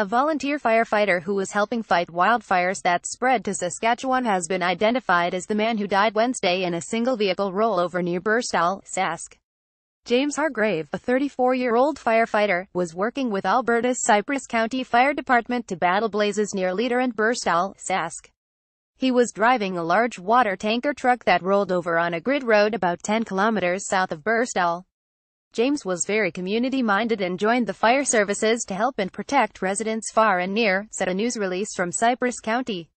A volunteer firefighter who was helping fight wildfires that spread to Saskatchewan has been identified as the man who died Wednesday in a single vehicle rollover near Burstall, Sask. James Hargrave, a 34-year-old firefighter, was working with Alberta's Cypress County Fire Department to battle blazes near Leader and Burstall, Sask. He was driving a large water tanker truck that rolled over on a grid road about 10 kilometers south of Burstall. James was very community-minded and joined the fire services to help and protect residents far and near, said a news release from Cypress County.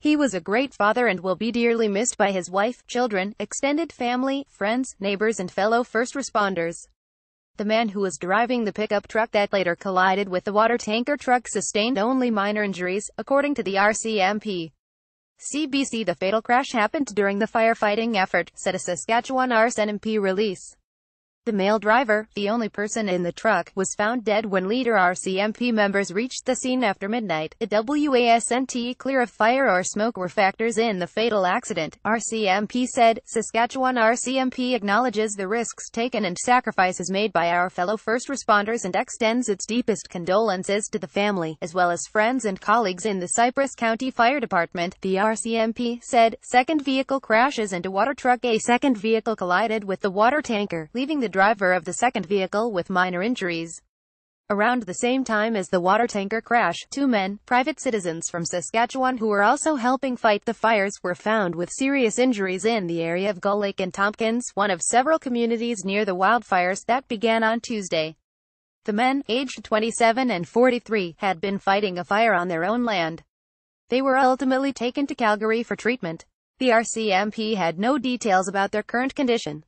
He was a great father and will be dearly missed by his wife, children, extended family, friends, neighbors and fellow first responders. The man who was driving the pickup truck that later collided with the water tanker truck sustained only minor injuries, according to the RCMP. CBC. The fatal crash happened during the firefighting effort, said a Saskatchewan RCMP release. The male driver, the only person in the truck, was found dead when Leader RCMP members reached the scene after midnight. It wasn't clear if fire or smoke were factors in the fatal accident, RCMP said. Saskatchewan RCMP acknowledges the risks taken and sacrifices made by our fellow first responders and extends its deepest condolences to the family, as well as friends and colleagues in the Cypress County Fire Department, the RCMP said. Second vehicle crashes into water truck. A second vehicle collided with the water tanker, leaving the driver of the second vehicle with minor injuries. Around the same time as the water tanker crash, two men, private citizens from Saskatchewan who were also helping fight the fires, were found with serious injuries in the area of Gull Lake and Tompkins, one of several communities near the wildfires that began on Tuesday. The men, aged 27 and 43, had been fighting a fire on their own land. They were ultimately taken to Calgary for treatment. The RCMP had no details about their current condition.